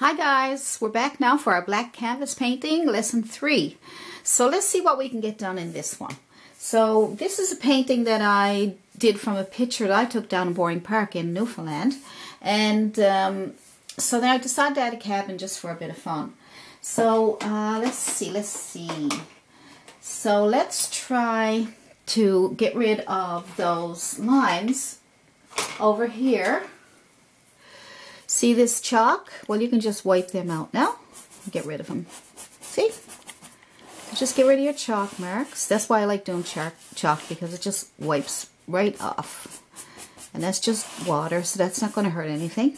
Hi guys, we're back now for our black canvas painting, lesson 3. So let's see what we can get done in this one. So this is a painting that I did from a picture that I took down in Boring Park in Newfoundland. And so then I decided to add a cabin just for a bit of fun. So let's see. So let's try to get rid of those lines over here. See this chalk? Well, you can just wipe them out now. Get rid of them. See? Just get rid of your chalk marks. That's why I like doing chalk because it just wipes right off. And that's just water, so that's not going to hurt anything.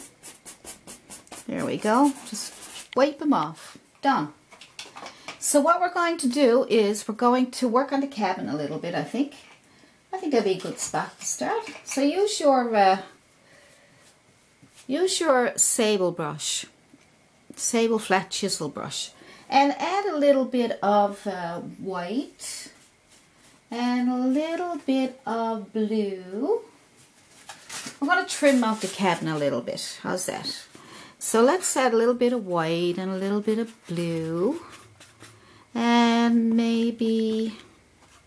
There we go. Just wipe them off. Done. So what we're going to do is we're going to work on the cabin a little bit, I think. I think that'd be a good spot to start. So Use your sable brush, sable flat chisel brush, and add a little bit of white and a little bit of blue. I'm going to trim out the cabin a little bit. How's that? So let's add a little bit of white and a little bit of blue. And maybe,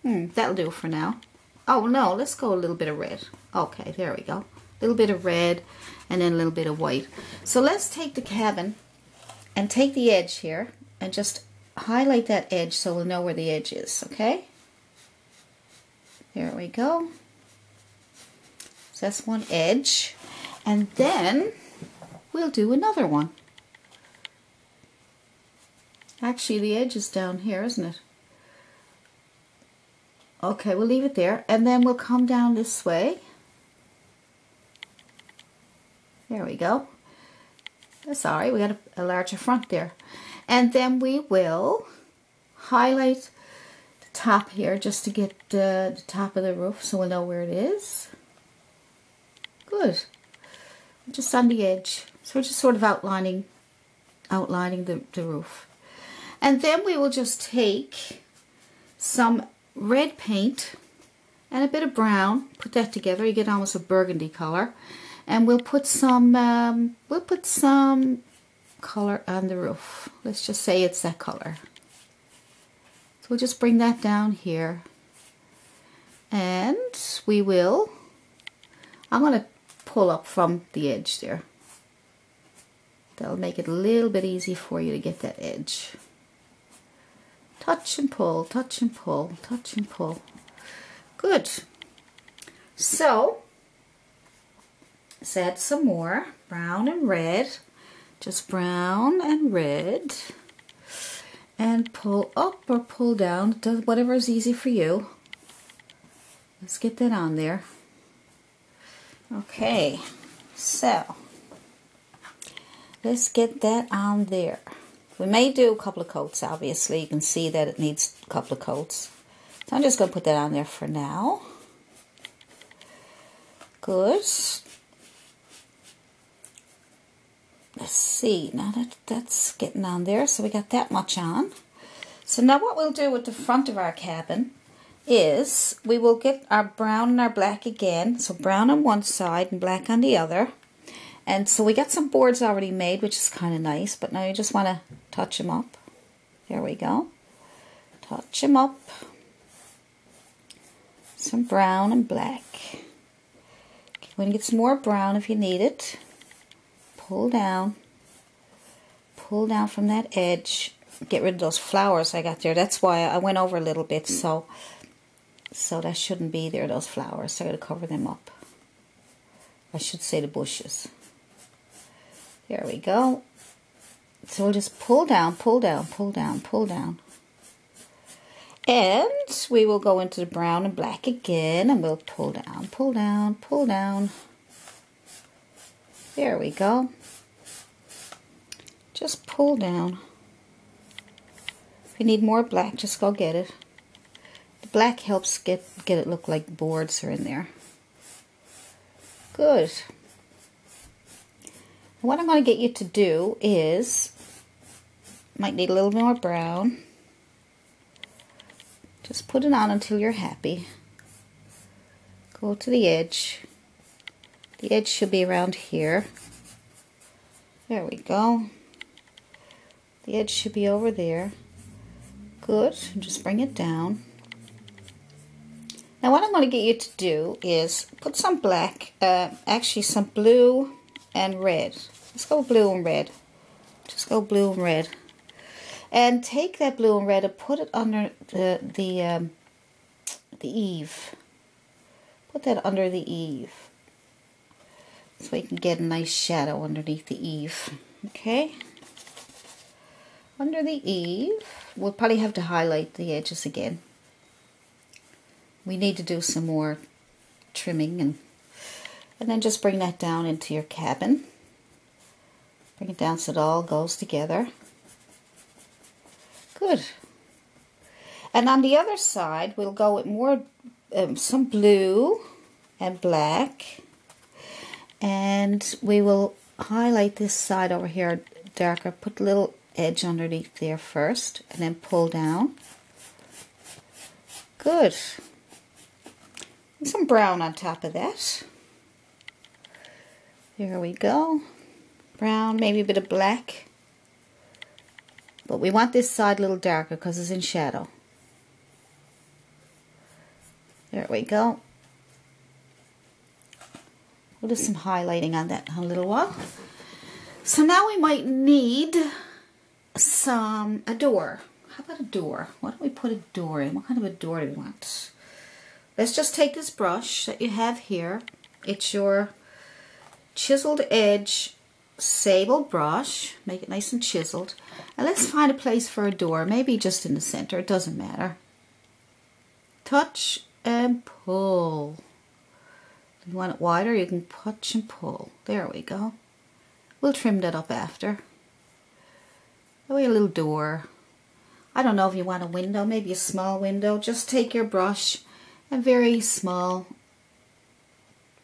that'll do for now. Oh no, let's go a little bit of red. Okay, there we go. A little bit of red and then a little bit of white. So let's take the cabin and take the edge here and just highlight that edge so we'll know where the edge is, okay? There we go. So that's one edge. And then we'll do another one. Actually, the edge is down here, isn't it? Okay, we'll leave it there. And then we'll come down this way. There we go. That's all right. We got a larger front there. And then we will highlight the top here just to get the top of the roof so we'll know where it is. Good. Just on the edge. So we're just sort of outlining the roof. And then we will just take some red paint and a bit of brown. Put that together. You get almost a burgundy color. And we'll put some color on the roof. Let's just say it's that color. So we'll just bring that down here. And we will, I'm going to pull up from the edge there. That'll make it a little bit easy for you to get that edge. Touch and pull, touch and pull, touch and pull. Good. So let's add some more brown and red, just brown and red, and pull up or pull down, whatever is easy for you. Let's get that on there. Okay, so let's get that on there. We may do a couple of coats, obviously. You can see that it needs a couple of coats. So I'm just going to put that on there for now. Good. Let's see, now that's getting on there, so we got that much on. So now what we'll do with the front of our cabin is we will get our brown and our black again. So brown on one side and black on the other. And so we got some boards already made, which is kind of nice, but now you just want to touch them up. There we go. Touch them up. Some brown and black. You're going to get some more brown if you need it. Pull down from that edge, get rid of those flowers I got there. That's why I went over a little bit, so that shouldn't be there, those flowers. So I got to cover them up. I should say the bushes. There we go. So we'll just pull down, pull down, pull down, pull down. And we will go into the brown and black again, and we'll pull down, pull down, pull down. There we go. Just pull down. If you need more black, just go get it. The black helps get it look like boards are in there. Good. What I'm going to get you to do is, might need a little more brown. Just put it on until you're happy. Go to the edge. The edge should be around here. There we go. The edge should be over there. Good. Just bring it down. Now what I'm going to get you to do is put some black, actually some blue and red. Let's go blue and red. Just go blue and red. And take that blue and red and put it under the eave. Put that under the eave. So you can get a nice shadow underneath the eave. Okay? Under the eave. We'll probably have to highlight the edges again. We need to do some more trimming, and then just bring that down into your cabin. Bring it down so it all goes together. Good. And on the other side, we'll go with more some blue and black, and we will highlight this side over here darker. Put a little edge underneath there first, and then pull down. Good. Some brown on top of that. There we go. Brown, maybe a bit of black. But we want this side a little darker because it's in shadow. There we go. We'll do some highlighting on that in a little while. So now we might need some a door. How about a door? Why don't we put a door in? What kind of a door do we want? Let's just take this brush that you have here. It's your chiseled edge sable brush. Make it nice and chiseled. And let's find a place for a door. Maybe just in the center. It doesn't matter. Touch and pull. If you want it wider, you can touch and pull. There we go. We'll trim that up after. That way a little door. I don't know if you want a window. Maybe a small window. Just take your brush. A very small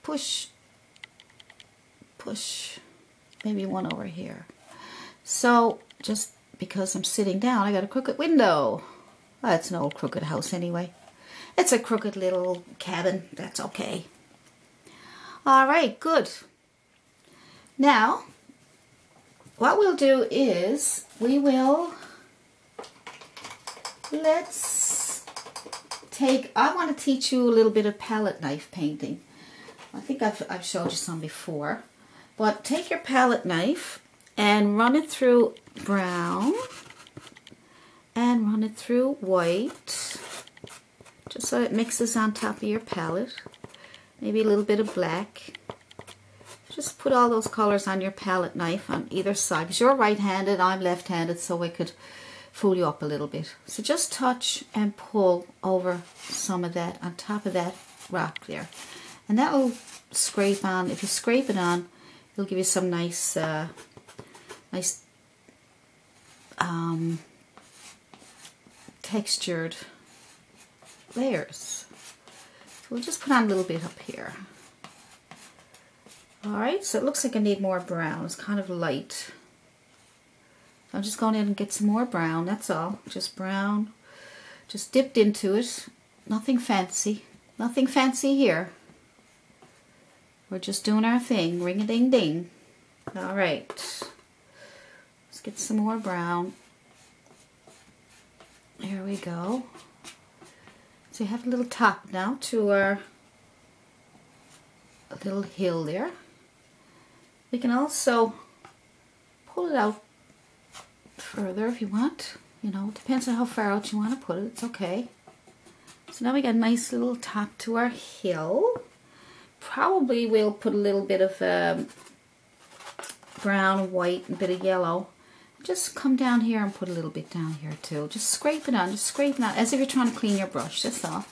push, maybe one over here. So just because I'm sitting down, I got a crooked window. Well, it's an old crooked house anyway. It's a crooked little cabin. That's okay. All right, good. Now, what we'll do is we will I want to teach you a little bit of palette knife painting. I think I've showed you some before. But take your palette knife and run it through brown and run it through white. Just so it mixes on top of your palette. Maybe a little bit of black. Just put all those colors on your palette knife on either side. Because you're right-handed, I'm left-handed, so I could fool you up a little bit. So just touch and pull over some of that on top of that rock there, and that will scrape on. If you scrape it on, it'll give you some nice nice textured layers. So we'll just put on a little bit up here. Alright, so it looks like I need more brown. It's kind of light. I'm just going in and get some more brown, that's all. Just brown, just dipped into it. Nothing fancy here. We're just doing our thing, ring-a-ding-ding. All right, let's get some more brown. There we go. So you have a little top now to our little hill there. We can also pull it out further if you want. You know, it depends on how far out you want to put it. It's okay. So now we got a nice little top to our hill. Probably we'll put a little bit of brown, white, and a bit of yellow. Just come down here and put a little bit down here too. Just scrape it on. Just scrape it on as if you're trying to clean your brush. That's all.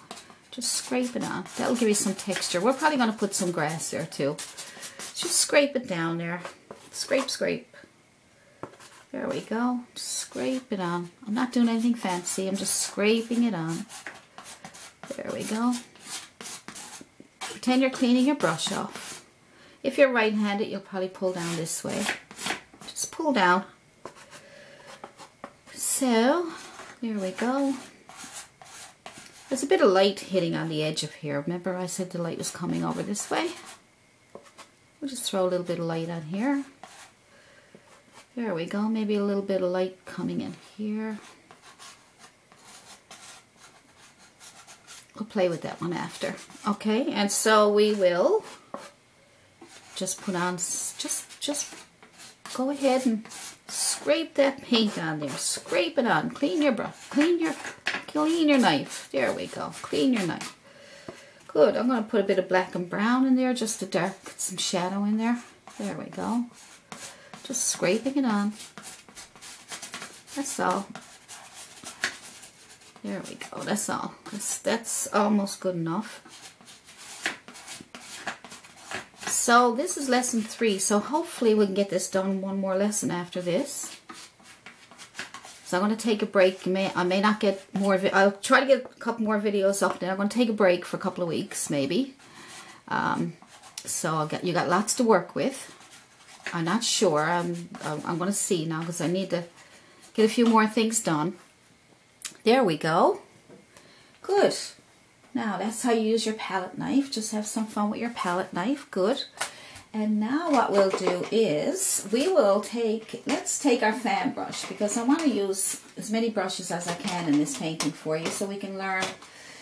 Just scrape it on. That'll give you some texture. We're probably going to put some grass there too. Just scrape it down there. Scrape, scrape. There we go. Just scrape it on. I'm not doing anything fancy. I'm just scraping it on. There we go. Pretend you're cleaning your brush off. If you're right-handed, you'll probably pull down this way. Just pull down. So, there we go. There's a bit of light hitting on the edge of here. Remember I said the light was coming over this way? We'll just throw a little bit of light on here. There we go, maybe a little bit of light coming in here. We'll play with that one after. Okay, and so we will just put on, just go ahead and scrape that paint on there. Scrape it on. Clean your brush. Clean your knife. There we go. Clean your knife. Good. I'm going to put a bit of black and brown in there, just to dark, put some shadow in there. There we go. Just scraping it on. That's all. There we go. That's all. That's almost good enough. So this is lesson 3, so hopefully we can get this done in one more lesson after this. So I'm going to take a break. I may not get more of it. I'll try to get a couple more videos up then. I'm going to take a break for a couple of weeks maybe. So you got lots to work with. I'm not sure. I'm going to see now because I need to get a few more things done. There we go. Good. Now that's how you use your palette knife. Just have some fun with your palette knife. Good. And now what we'll do is we will take, let's take our fan brush, because I want to use as many brushes as I can in this painting for you so we can learn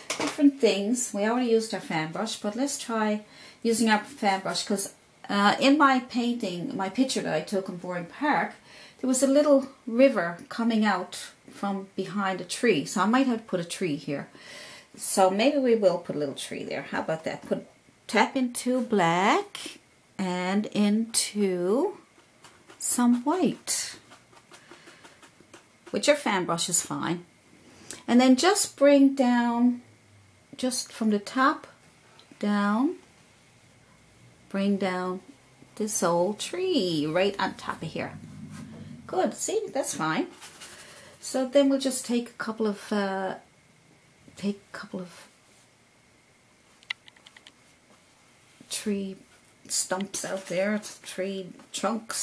different things. We already used our fan brush, but let's try using our fan brush because in my painting, my picture that I took in Boring Park, there was a little river coming out from behind a tree. So I might have to put a tree here. So maybe we will put a little tree there. How about that? Tap into black and into some white. With your fan brush is fine. And then just bring down, just from the top down, bring down this old tree right on top of here. Good, see, that's fine. So then we'll just take a couple of tree stumps out there, tree trunk.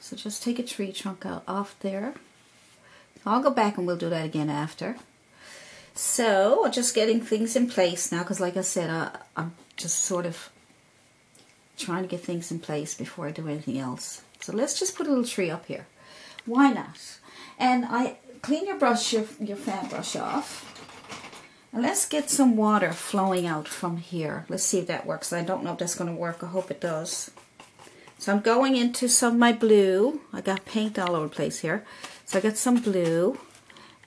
So just take a tree trunk out off there. I'll go back and we'll do that again after. So I'm just getting things in place now because like I said, I'm just sort of trying to get things in place before I do anything else. So let's just put a little tree up here. Why not? And I clean your brush, your fan brush off. And let's get some water flowing out from here. Let's see if that works. I don't know if that's going to work. I hope it does. So I'm going into some of my blue. I got paint all over the place here. So I got some blue.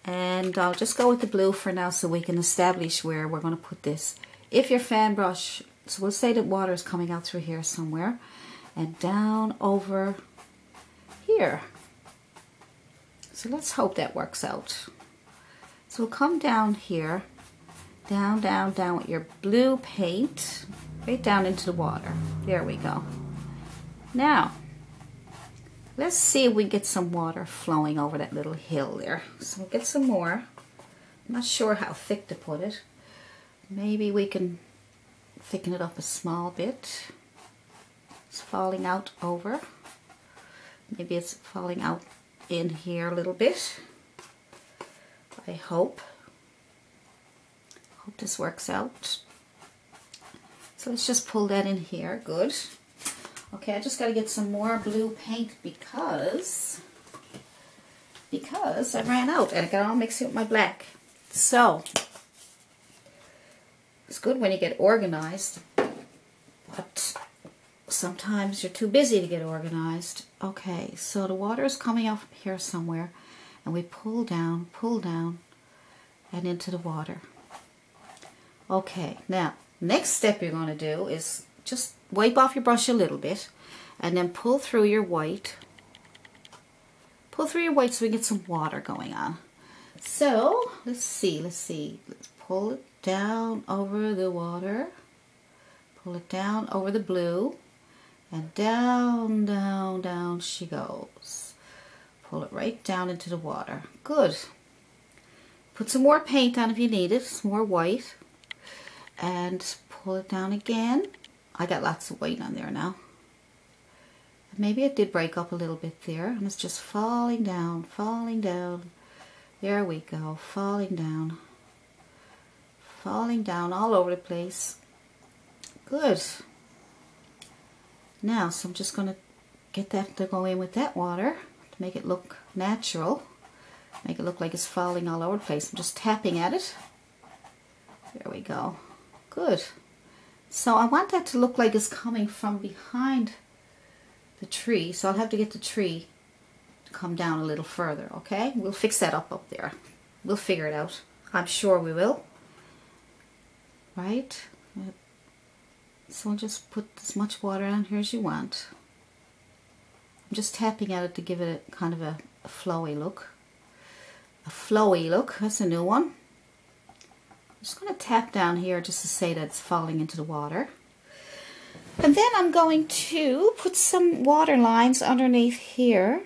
And I'll just go with the blue for now so we can establish where we're going to put this. If your fan brush, so we'll say that water is coming out through here somewhere. And down over here. So let's hope that works out. So we'll come down here, down, down, down with your blue paint, right down into the water. There we go. Now, let's see if we can get some water flowing over that little hill there. So we'll get some more. I'm not sure how thick to put it. Maybe we can thicken it up a small bit. It's falling out over. Maybe it's falling out in here a little bit. I hope this works out. So let's just pull that in here. Good. Okay, I just got to get some more blue paint because I ran out and I got all mixed up with my black. So it's good when you get organized, but sometimes you're too busy to get organized. Okay, so the water is coming out from here somewhere, and we pull down, and into the water. Okay, now, next step you're going to do is just wipe off your brush a little bit, and then pull through your white. Pull through your white so we get some water going on. So, let's see. Let's pull it down over the water. Pull it down over the blue. And down, down, down she goes. Pull it right down into the water. Good. Put some more paint on if you need it, some more white. And pull it down again. I got lots of white on there now. Maybe it did break up a little bit there. And it's just falling down, falling down. There we go, falling down. Falling down all over the place. Good. Now, so I'm just going to get that to go in with that water to make it look natural. Make it look like it's falling all over the place. I'm just tapping at it. There we go. Good. So I want that to look like it's coming from behind the tree. So I'll have to get the tree to come down a little further, okay? We'll fix that up there. We'll figure it out. I'm sure we will. Right? So I'll just put as much water on here as you want. I'm just tapping at it to give it a kind of a flowy look. A flowy look, that's a new one. I'm just going to tap down here just to say that it's falling into the water. And then I'm going to put some water lines underneath here.